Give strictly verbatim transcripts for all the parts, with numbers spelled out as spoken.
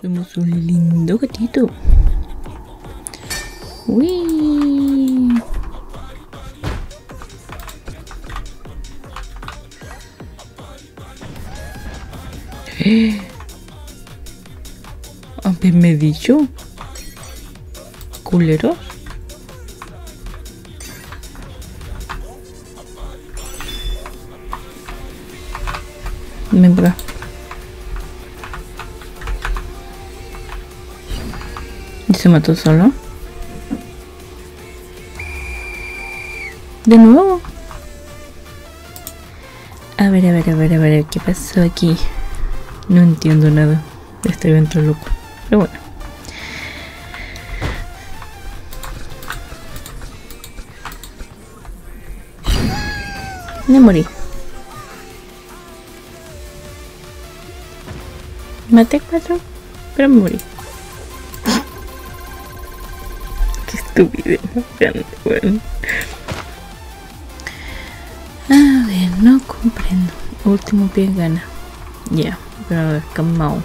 Somos un lindo gatito. Uy. ¿Haberme dicho? ¿Culeros? Ven por acá. ¿Y se mató solo? ¿De nuevo? A ver, a ver, a ver, a ver, ¿qué pasó aquí? No entiendo nada de este evento loco, pero bueno. Me morí. Maté cuatro, pero me morí. Qué estúpido, bueno. A ver, no comprendo. Último pie gana. Ya. Yeah. Pero camao.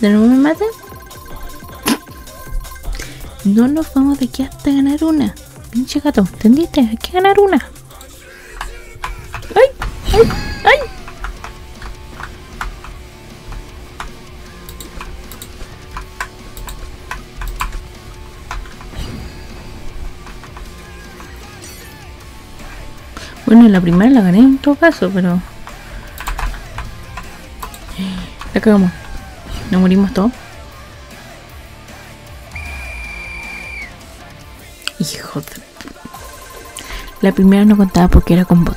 ¿De nuevo me matan? No nos vamos de aquí hasta ganar una. Pinche gato, ¿entendiste? Hay que ganar una. ¡Ay! ¡Ay! ¡Ay! Bueno, la primera la gané en todo caso, pero... La cagamos. Nos morimos todos. Hijo de... La primera no contaba porque era con bot.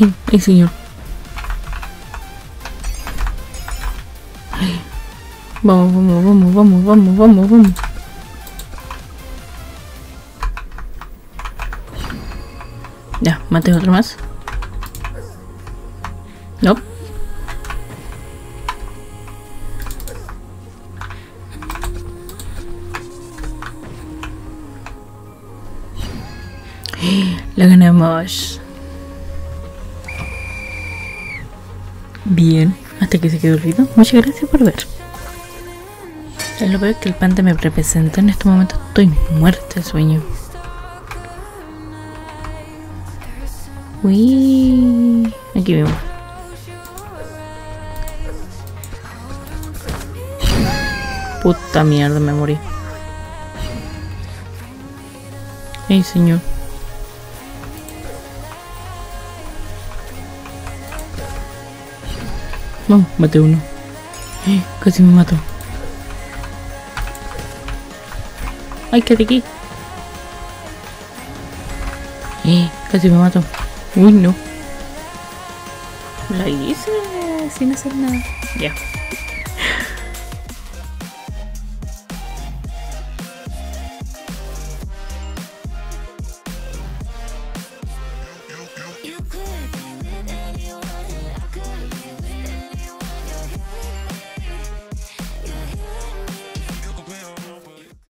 Ay, ay, señor. Ay. Vamos, vamos, vamos, vamos, vamos, vamos, vamos. Ya, maté otro más. No. La ganamos. Bien, hasta que se quedó el ruido. Muchas gracias por ver. Lo peor es que el panda me representa. En este momento estoy muerta de sueño. Uy, aquí vemos. Puta mierda, me morí. Ay, señor. Vamos, maté uno. Eh, casi me mato. Ay, quédate aquí. Eh, casi me mato. Uy, no. La hice sin hacer nada. Ya. Yeah.